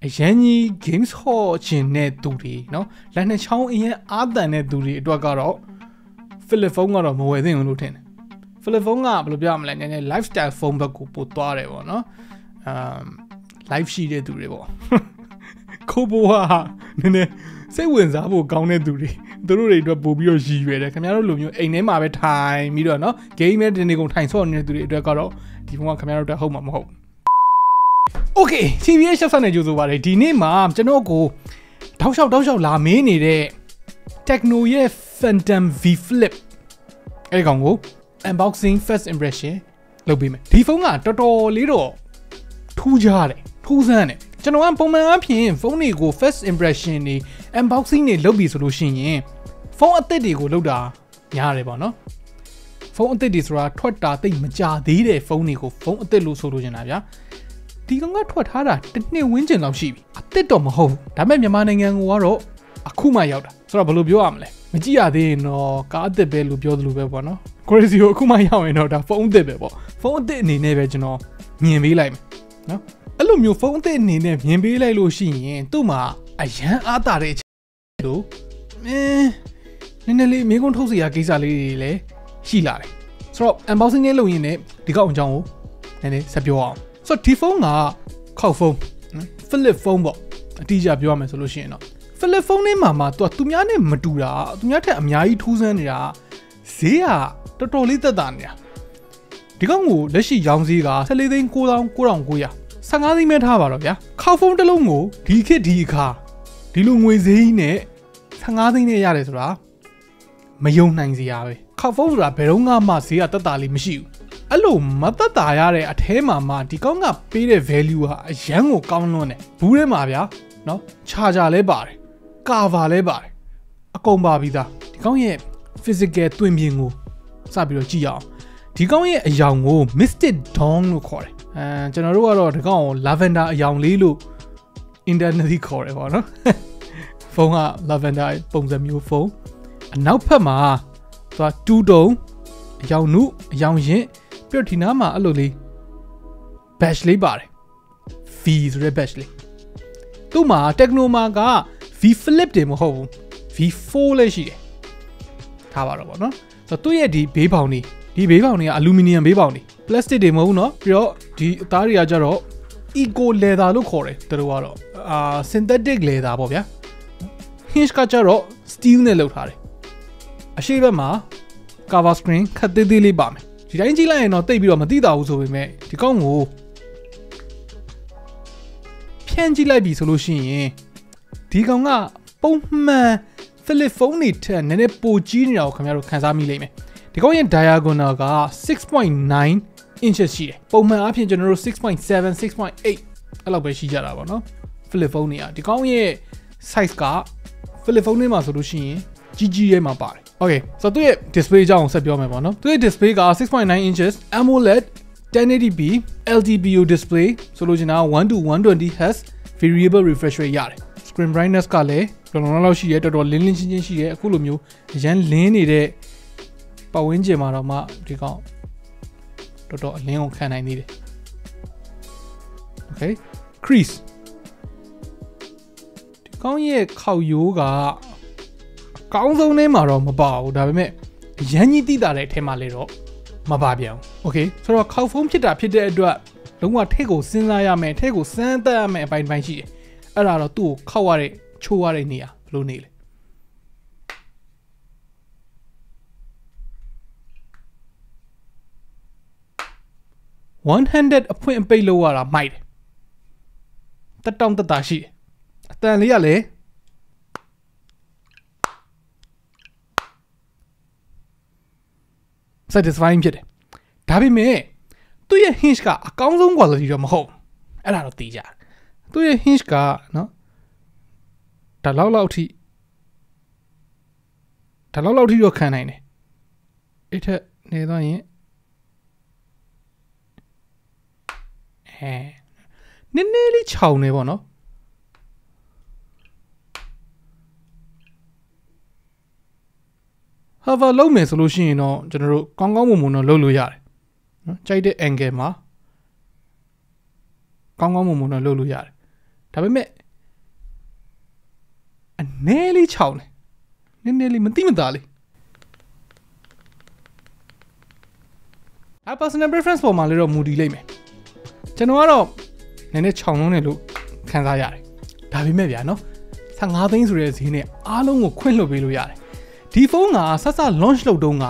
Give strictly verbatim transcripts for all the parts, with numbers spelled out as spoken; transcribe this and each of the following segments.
a Jenny Games Ho Chinet Duri, no, Lanachon in other net Duri, Dogaro, Philiponga of Moedin Lutin. Philiponga, Blubiam, and a lifestyle phone back putare, no, um, life she did to revo. Coboa, Nene, say wins up, Gone Duri, Duri, the Bobio G, the Camaro Lumio, a name of a time, you don't know, game at the Nego Times on the Dogaro, the one Camaro to home of home. Okay, T V A shop sana juzo bare di ne ma chano ko daw shop daw shop la me ni de Tecno Phantom V Flip ai kaung ko unboxing first impression lob pi me di phone ga totor le do thu ja de thu san de chano a pon man a phin phone ni ko first impression ni unboxing ni lob pi so lo shin yin phone atit de ko lob da nya de ba no phone atit de so ra thwat ta tai ma ja de de phone ni ko phone atit lo so lo chin da bya This is a new engine. This is a new engine. This is a new engine. This is a new engine. This is a new engine. This is a new engine. This is a new engine. This is a new engine. This is So, this phone is a phone. Flip phone. This is a solution. Flip phone is a solution. You are a solution. You are a solution. You are a solution. You are a solution. You are a solution. You are a solution. You are a solution. Hello, Mata Tayare at Hema Matikonga paid a value a Yango Kamlone, Pure Mavia, no, Chaja Lebar, Kava Lebar, a comba vida, Tikonye, Physica Twimmingo, Sabio Gia, Tikonye a young woe, Misted Tong no core, and General Tigon, Lavenda Young Lilu, Indernity core, no? Fonga, Lavenda, Pongamu Fong, and now Pama, so a two dome, Young Nu, Young Yen. Pertinama aloli Bashley bar fees re Bashley. Tuma Tecno maga V Flip de moho V four le shi. Tavaro no. So tu ye di be bouni di be bouni aluminium be bouni plastic de mo no. Pyo di tari ajaro eco leather lo kore taruaro ah synthetic leather bobya. Hinch kacharo steel ne lo thare. Ashiba ma cover screen khadde dili ba me. She ain't lying or take you on the house over me. The Congo Pianji Labi solution. Tigonga, Bowman, telephone ten and a Pogino Camaro Kazami Lame. The Goyan diagonal six point nine inches sheet. Bowman up in general six point seven, six point eight. I love where she got no? Philiphonia. The Goyan size car, Philiphonima solution. G G M bar. Okay, so to it display down set your memo. To it display six point nine inches, AMOLED, ten eighty p, L D B U display, solution one to one twenty hertz, variable refresh rate yard. Screen brightness color, Ronaldo Shiet or Lin Shin Shiet, Kulumu, Jan Lin Ide, Pawinje Marama, Tigon, Toto Leon can I need it? Okay, crease. Tigon ye Kao Yoga. Council name are on about the Yanity direct him a little. Mababian. Okay, so a cow form chit up here. Don't want Tego Sinaya may Tego Santa may by my G. A lot of two coware, chuare near, blue nail. One handed a point and pay lower a might. The town the dashi. Stanley. Satisfying it. Tabi me. Do you hinge car a council quality your home? A lot of teacher. Do you hinge car no? Talalauti Talalauti your canine. It a nedon eh. Nearly chow never no. Have a low solution, you know, general Congo Muno Lulu Yar. Chide Engema Congo Muno Lulu Yar. ဒါပေမဲ့အနည်းလေးချောင်းတယ်နည်းနည်းလေးမတိမသားလေး I personal preference ပေါ်မှာလည်းတော့မူတည်လိုက်မယ်ကျွန်တော်ကတော့နည်းနည်းချောင်းလုံးနဲ့လို့ခံစားရတယ်ဒါပေမဲ့ဗျာနော်fifteenသိန်းဆိုတဲ့ဈေးနဲ့အားလုံးကိုခွင့်လွှတ်ပေးလို့ရတယ်ဒီဖုန်းကဆက်ဆက် launch လုပ်တုန်းက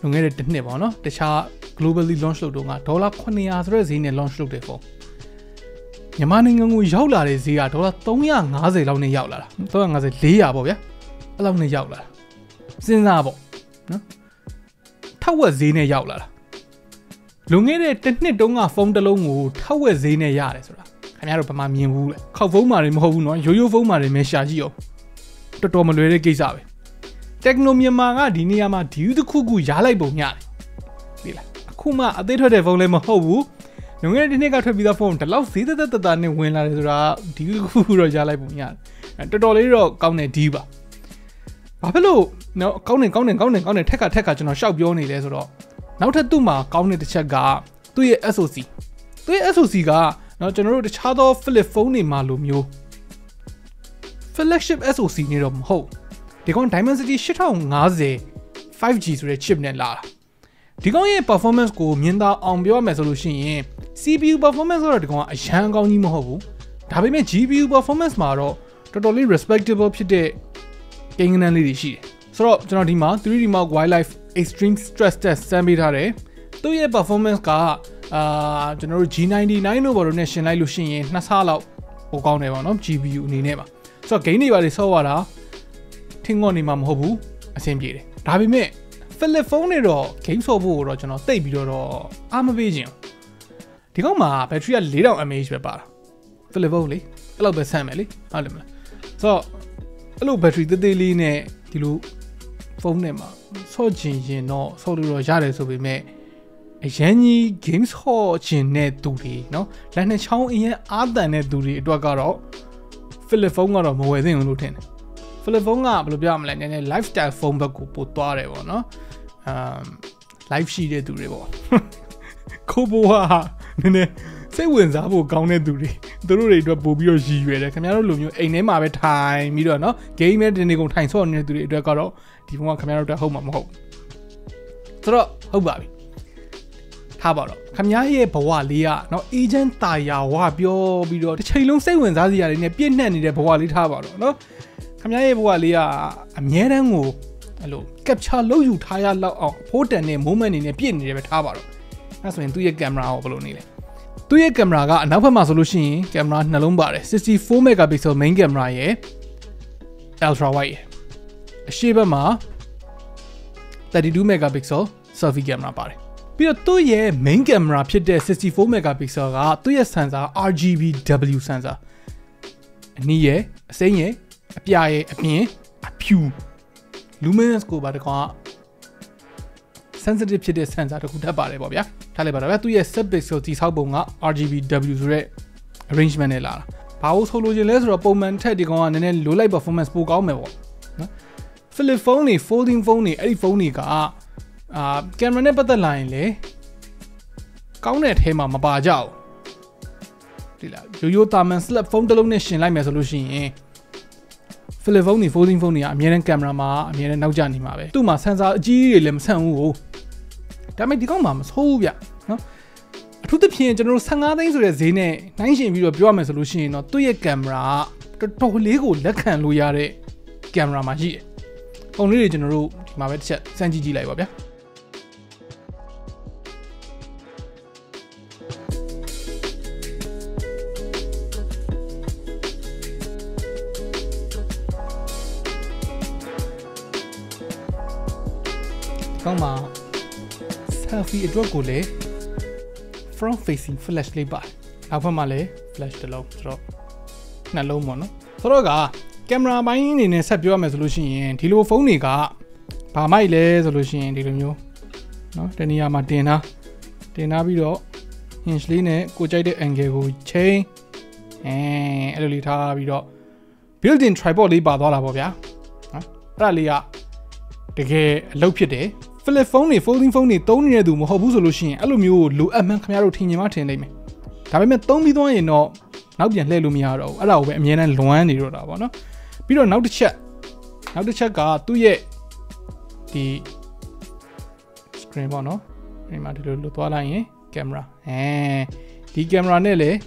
လွန်ခဲ့တဲ့တစ်နှစ်ပေါ့နော်တခြား globally launch လုပ်တုန်းကဒေါ်လာeight hundredဆိုတဲ့ဈေးနဲ့ launch လုပ်တဲ့ဖုန်းမြန်မာနိုင်ငံကိုရောက်လာတဲ့ဈေးကဒေါ်လာthree fiftyလောက်နဲ့ရောက်လာတာthree fifty four hundredပေါ့ဗျာအဲ့လောက်နဲ့ရောက်လာတာစဉ်းစားပေါ့နော်ထောက်ဝက်ဈေးနဲ့ရောက်လာတာလွန်ခဲ့တဲ့တစ်နှစ်တုန်းကဖုန်းတစ်လုံးကိုထောက်ဝက်ဈေးနဲ့ရတယ်ဆိုတာခင်ဗျားတို့ဘာမှမြင်ဘူးလေခောက်ဖုန်းမာတွေမဟုတ်ဘူးနော်ရိုးရိုးဖုန်းမာတွေမဲရှာကြည့်အောင်တော်တော်မလွယ်တဲ့ကိစ္စပဲ Tecno မြန်မာကဒီနေရာမှာဒီတစ်ခုခုရားလိုက်ပုံရတယ်သိလားအခုမှအသေးထွက်တဲ့ဖုန်းလည်းမဟုတ်ဘူးငွေငယ်ဒီနေ့ကထွက်ပြီးသားဖုန်းဒီလောက်ဈေးသက်သက်သာနဲ့ဝင်လာတယ်ဆိုတာဒီတစ်ခုခုတော့ရားလိုက်ပုံရတယ်တော်တော်လေးတော့ကောင်းတယ်ဒီပါဘာဖြစ်လို့နော်ကောင်းတယ်ကောင်းတယ်ကောင်းတယ်ကောင်းတယ်ထက်ကထက်ကကျွန်တော်ရှောက်ပြောနေလဲဆိုတော့နောက်ထပ်သူ့မှာကောင်းတဲ့တစ်ချက်ကသူ့ရဲ့ SoC သူ့ရဲ့ SoC ကနော်ကျွန်တော်တို့တခြားသော flip phone တွေမှာလိုမျိုး flagship SoC နေတော့မဟုတ်ဒီကောင် Dimensity eight thousand fifty five G ဆိုတဲ့ chip နဲ့လာတာဒီကောင်ရဲ့ performance ကိုမြင်သာအောင်ပြောရမယ်ဆိုလို့ရှိရင် C P U performance ကတော့ဒီကောင်ကအရန်ကောင်းကြီးမဟုတ်ဘူးဒါပေမဲ့ G P U performance မှာတော့တော်တော်လေး respectable ဖြစ်တဲ့ကိန်းဂဏန်းလေးတွေရှိတယ်ဆိုတော့ကျွန်တော်ဒီမှာ three D Mark Wildlife Extreme Stress Test စမ်းပေးထားတယ်သူ့ရဲ့ performance ကအာကျွန်တော်တို့ G ninety-nine တို့ဘာလို့နဲ့ရှင်လိုက်လို့ရှိရင်နှစ်ဆလောက်ပိုကောင်းတယ်ပေါ့နော် G P U အနေနဲ့ပါဆိုတော့ gain တွေပါလေဆော့ရတာထင်ငေါ့နေမှာမဟုတ်ဘူးအဆင်ပြေတယ်ဒါပေမဲ့ flip phone တွေတော့ gain ဆော့ဖို့တော့ကျွန်တော်တိတ်ပြီးတော့အားမပေးခြင်းဒီကောင်မှာ battery ကfour thousand milliamp hour ပဲပါတာ flip phone လေအဲ့လောက်ပဲဆမ်းမယ်လေဟုတ်တယ်မလားဆိုတော့အဲ့လို battery သေးသေးလေးနဲ့ဒီလိုဖုန်းနဲ့မှာဆော့ခြင်းရင်တော့ဆော့လို့တော့ရတယ်ဆိုပေမဲ့အရန်ကြီး games ဟော့ခြင်းနဲ့သူတွေနော်လက်နှစ်ချောင်းအရန်အာတန်တဲ့သူတွေအတွက်ကတော့ flip phone ကတော့မဝယ်သင့်ဘူးလို့ထင်တယ် flip phone ကဘယ်လိုပြောရမလဲနည်းနည်း lifestyle phone ဘက်ကိုပို့သွားတယ်ပေါ့နော်အမ် live ရှိတဲ့သူတွေပေါ့ကိုဘွားနည်းနည်းစိတ်ဝင်စားဖို့ကောင်းတဲ့သူတွေသူတို့တွေအတွက်ပို့ပြီးတော့ရည်ရွယ်တယ်ခင်ဗျားတို့လိုမျိုးအိမ်ထဲမှာပဲထိုင်ပြီးတော့နော် game နဲ့တင်နေကုန်ထိုင်ဆော့နေတဲ့သူတွေအတွက်ကတော့ဒီဖုန်းကခင်ဗျားတို့အတွက်ဟုတ်မှာမဟုတ်ဘူးဆိုတော့ဟုတ်ပါပြီထားပါတော့ခမည်းရဲ့ဘဝလေးကနော်အေဂျင့်တာယာဝပြောပြီးတော့တစ်ချိန်လုံးစိတ်ဝင်စားစရာတွေနဲ့ပြည့်နှက်နေတဲ့ဘဝလေးထားပါတော့နော်ခမည်းရဲ့ဘဝလေးကအမြဲတမ်းကိုအဲ့လို capture လုပ်ယူထားရလောက်အောင်ဖိုးတန်တဲ့ moment တွေနဲ့ပြည့်နေတယ်ပဲထားပါတော့အဲဆိုရင်သူ့ရဲ့ကင်မရာကိုဘယ်လိုနေလဲသူ့ရဲ့ကင်မရာကအနောက်ဘက်မှာဆိုလို့ရှိရင်ကင်မရာနှလုံးပါတယ်sixty four megapixel main camera ရဲ့ ultra wide ရဲ့အရှေ့ဘက်မှာthirty two megapixel selfie camera ပါတယ်ပြီးတော့သူ့ရဲ့ main camera ဖြစ်တဲ့sixty four megapixel ကသူ့ရဲ့ sensor R G B W sensor အနည်းရဲ့အစိမ်းရဲ့အပြာရဲ့အပြင်အဖြူ luminance ကိုပါတကောင်က sensitive ဖြစ်တဲ့ sensor တစ်ခုထပ်ပါတယ်ပေါ့ဗျာထားလိုက်ပါတော့ဗျာသူ့ရဲ့six pixel တိဆောက်ပုံက R G B W ဆိုတဲ့ arrangement နဲ့လာတာဘာလို့ဆိုလိုချင်လဲဆိုတော့ပုံမှန်ထက်ဒီကောင်ကနည်းနည်း low light performance ပိုကောင်းမယ်ပေါ့နော် flip phone တွေ folding phone တွေအဲ့ဒီ phone တွေကအာကင်မရာနဲ့ပတ်သက်လာရင်လေကောင်းတဲ့အထဲမှာမပါကြဘူးဒီလားရိုးရိုးတာမန် slip phone တစ်လုံးနဲ့ရှင်လိုက်မယ်ဆိုလို့ရှိရင် flip phone တွေ folding phone တွေကအများနဲ့ကင်မရာမှာအများနဲ့နောက်ကျနေမှာပဲသူ့မှာ sensor အကြီးကြီးတွေလည်းမဆန့်ဘူးကိုဒါပေမဲ့ဒီကောင်မှာမဆိုးဘူးဗျနော်အထူးသဖြင့်ကျွန်တော်တို့fifteenသိန်းဆိုတဲ့ဈေးနဲ့နှိုင်းယှဉ်ပြီးတော့ပြောရမယ်ဆိုလို့ရှိရင်တော့သူ့ရဲ့ကင်မရာတော်တော်လေးကိုလက်ခံလို့ရတဲ့ကင်မရာမှာရှိတယ်ပုံလေးတွေကျွန်တော်တို့ဒီမှာပဲတစ်ချက်စမ်းကြည့်ကြည့်လိုက်ပါဗျာကောင်းမှာ selfie အတွက်ကိုလည်း front facing flash လေးပါနောက်ဘက်မှာလည်း flash တစ်လုံးဆိုတော့နှစ်လုံးပေါ့နော်ဆိုတော့ကကင်မရာပိုင်းအနေနဲ့ဆက်ပြောရမယ်ဆိုလို့ရှိရင်ဒီလိုဖုန်းတွေကဘာမိုက်လဲဆိုလို့ရှိရင်ဒီလိုမျိုးနော်တနေရာမှာတင်ထားတင်ထားပြီးတော့ hinge လေးနဲ့ကိုကြိုက်တဲ့ angle ကို change အဲအဲ့လိုလေးထားပြီးတော့ built in tripod လေးပါသွားတာပေါ့ဗျာနော်အဲ့ဒါလေးကတကယ်အလုပ်ဖြစ်တယ်flip phone တွေ folding phone တွေသုံးနေတဲ့သူမဟုတ်ဘူးဆိုလို့ရှိရင်အဲ့လိုမျိုးလိုအပ်မှန်းခင်ဗျားတို့ထင်မြင်မှထင်နိုင်မယ်ဒါပေမဲ့သုံးပြီးသွားရင်တော့ Now the Lumia, allow me and Luani Rodavana. We don't know the chat. Now the check out to ye the screen on the camera. Eh, the camera nele,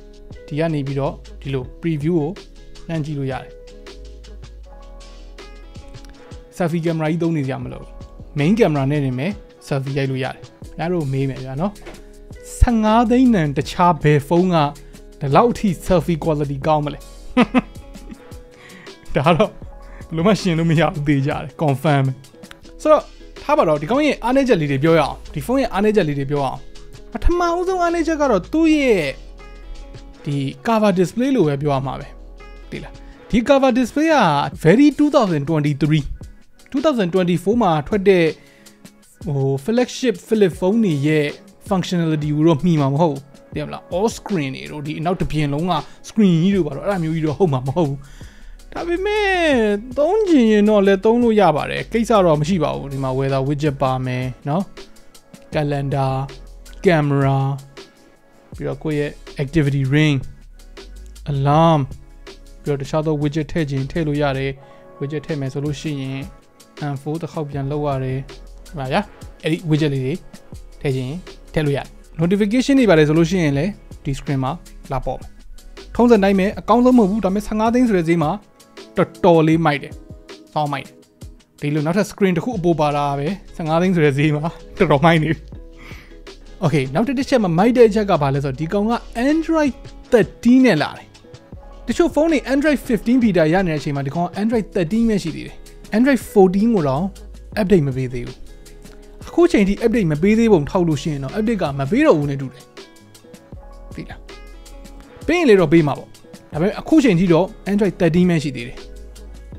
the Anibido, the preview, and Giluya. Safi camera, you don't need Yamalo. Main camera name, Safi Yaluya. Narrow me, no. Sanga the in and the chape fonga. The loud heat selfie quality gommel. Taro, Lumachin Lumia Dija, confirm. So, Tabaro, the going anagely debuya, the phone anagely debuya. But Mauzo anagaro, two ye. The cover display Lua Buamabe. The cover display are very two thousand twenty-three. two thousand twenty-four, ma, twenty. Oh, flagship Philip phone ye functionality Europe me, mam ho. They are all screen, you know, the not to be long screen, you know, but I'm you home. Ho. Tabi me, don't you know, let on Yabare, Kesaro Mshiba, in my weather widget bar me, no? Calendar, camera, activity ring, alarm, your shadow widget hedging, tell you yare, widget heme solution, and for the hobby and lower, Raya, edit widget, hedging, tell you. Notification is a resolution le the screen ma la pop. Thousand time me account mo bu ta me fifteen days resume ma totally might it. Found might. The lo not screen to ku obo ba la be fifteen days resume ma to might ni. Okay, now this check ma might the check ka ba le so di kaung ka Android thirteen ne la le. Di show phone ni Android fifteen beta ya ne check ma di kaung Android thirteen me shi di le. Android fourteen ko law update ma be the. Coach and the update may be the won't how to share no update got my video on it. Pain little be marble. I mean, a coach and you and try that dimension did it.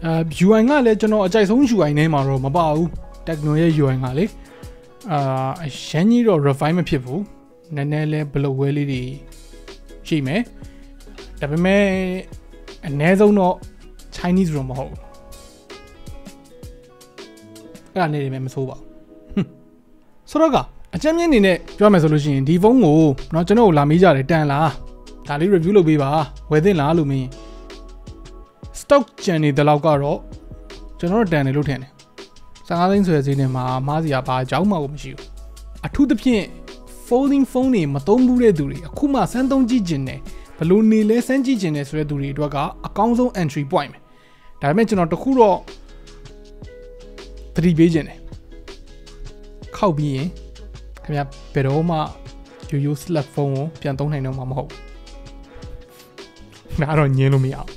Uh, you and I let you know a jazz on you. I name our room about Tecno you and Ali. Uh, a shiny or refinement people. Nanele below well, it she may have made another no Chinese room hole. I need him so well. So, Roga, a champion in it, drama solution, Divongo, not to know La Mija return la. Tali review biva, within la lumi. Stock Jenny the Laugaro, General Danny Lutin. Sangalins was in ma, Mazia by Jauma Omshu. A two the pin, folding phony, Matombu Reduri, a Kuma Santon Gigene, Paluni less and Gigenes Reduri, Draga, a council entry point. Dimension of the Kuro three Bijene. How be a peroma you use slap phone, Pianton, I know Mamma. Naron Yelumia.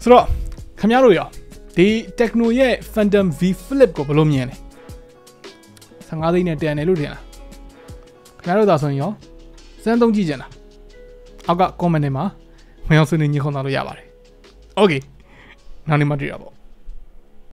So, Camaroya, the Tecno Phantom V Flip Copolomian Sangadina de Neludina. Camaro doesn't yo, Sandon Gigena. I got common Emma, my also in Yahona Yabari. Okay, none immaterial.